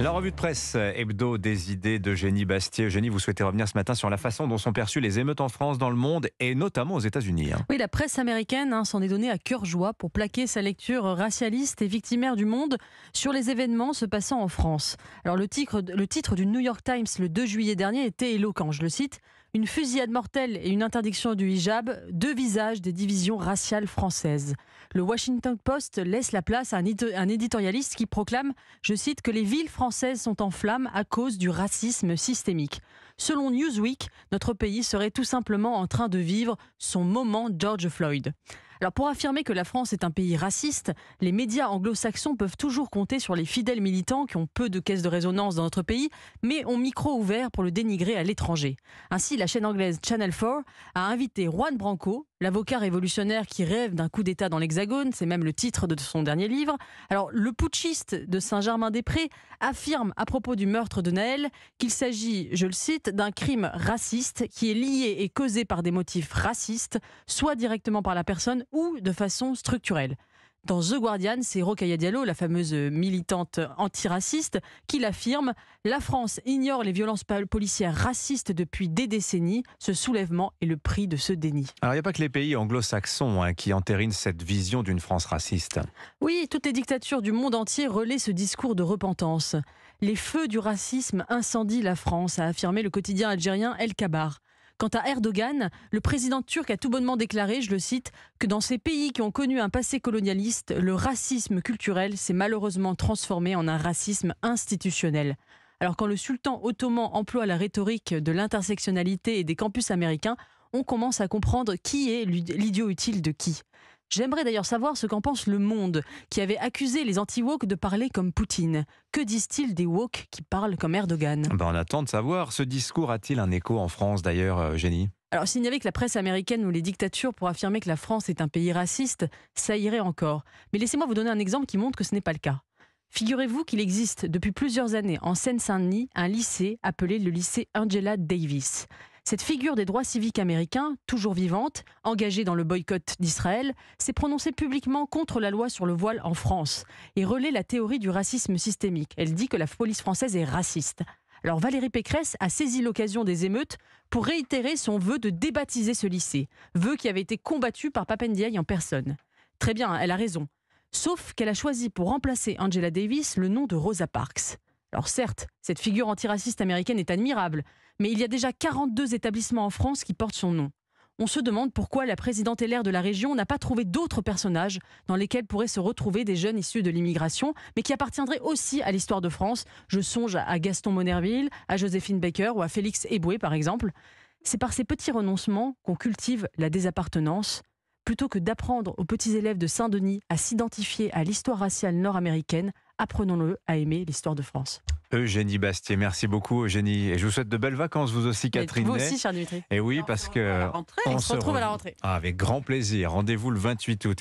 La revue de presse hebdo des idées d'Eugénie Bastié. Eugénie, vous souhaitez revenir ce matin sur la façon dont sont perçues les émeutes en France, dans le monde et notamment aux États-Unis. Oui, la presse américaine s'en est donnée à cœur joie pour plaquer sa lecture racialiste et victimaire du monde sur les événements se passant en France. Alors le titre du New York Times le 2 juillet dernier était éloquent, je le cite. Une fusillade mortelle et une interdiction du hijab, deux visages des divisions raciales françaises. Le Washington Post laisse la place à un éditorialiste qui proclame, je cite, que les villes françaises sont en flammes à cause du racisme systémique. Selon Newsweek, notre pays serait tout simplement en train de vivre son moment George Floyd. Alors pour affirmer que la France est un pays raciste, les médias anglo-saxons peuvent toujours compter sur les fidèles militants qui ont peu de caisse de résonance dans notre pays, mais ont micro ouvert pour le dénigrer à l'étranger. Ainsi, la chaîne anglaise Channel 4 a invité Juan Branco, l'avocat révolutionnaire qui rêve d'un coup d'État dans l'Hexagone, c'est même le titre de son dernier livre. Alors, le putschiste de Saint-Germain-des-Prés affirme à propos du meurtre de Nahel qu'il s'agit, je le cite, d'un crime raciste qui est lié et causé par des motifs racistes, soit directement par la personne ou de façon structurelle. Dans The Guardian, c'est Rokaya Diallo, la fameuse militante antiraciste, qui l'affirme « La France ignore les violences policières racistes depuis des décennies. Ce soulèvement est le prix de ce déni. » Alors il n'y a pas que les pays anglo-saxons qui entérinent cette vision d'une France raciste. Oui, toutes les dictatures du monde entier relaient ce discours de repentance. « Les feux du racisme incendient la France », a affirmé le quotidien algérien El Kabar. Quant à Erdogan, le président turc a tout bonnement déclaré, je le cite, que dans ces pays qui ont connu un passé colonialiste, le racisme culturel s'est malheureusement transformé en un racisme institutionnel. Alors quand le sultan ottoman emploie la rhétorique de l'intersectionnalité et des campus américains, on commence à comprendre qui est l'idiot utile de qui. J'aimerais d'ailleurs savoir ce qu'en pense Le Monde, qui avait accusé les anti-woke de parler comme Poutine. Que disent-ils des woke qui parlent comme Erdogan ? On attend de savoir. Ce discours a-t-il un écho en France d'ailleurs, Eugénie ? Alors s'il n'y avait que la presse américaine ou les dictatures pour affirmer que la France est un pays raciste, ça irait encore. Mais laissez-moi vous donner un exemple qui montre que ce n'est pas le cas. Figurez-vous qu'il existe depuis plusieurs années en Seine-Saint-Denis un lycée appelé le lycée Angela Davis. Cette figure des droits civiques américains, toujours vivante, engagée dans le boycott d'Israël, s'est prononcée publiquement contre la loi sur le voile en France et relaie la théorie du racisme systémique. Elle dit que la police française est raciste. Alors Valérie Pécresse a saisi l'occasion des émeutes pour réitérer son vœu de débaptiser ce lycée, vœu qui avait été combattu par Pap Ndiaye en personne. Très bien, elle a raison. Sauf qu'elle a choisi pour remplacer Angela Davis le nom de Rosa Parks. Alors certes, cette figure antiraciste américaine est admirable, mais il y a déjà 42 établissements en France qui portent son nom. On se demande pourquoi la présidente LR de la région n'a pas trouvé d'autres personnages dans lesquels pourraient se retrouver des jeunes issus de l'immigration, mais qui appartiendraient aussi à l'histoire de France. Je songe à Gaston Monnerville, à Joséphine Baker ou à Félix Eboué par exemple. C'est par ces petits renoncements qu'on cultive la désappartenance. Plutôt que d'apprendre aux petits élèves de Saint-Denis à s'identifier à l'histoire raciale nord-américaine, apprenons-le à aimer l'histoire de France. Eugénie Bastié, merci beaucoup Eugénie. Et je vous souhaite de belles vacances, vous aussi Catherine. Vous aussi, cher Dimitri. Et oui, parce que on se retrouve à la rentrée. Avec grand plaisir. Rendez-vous le 28 août.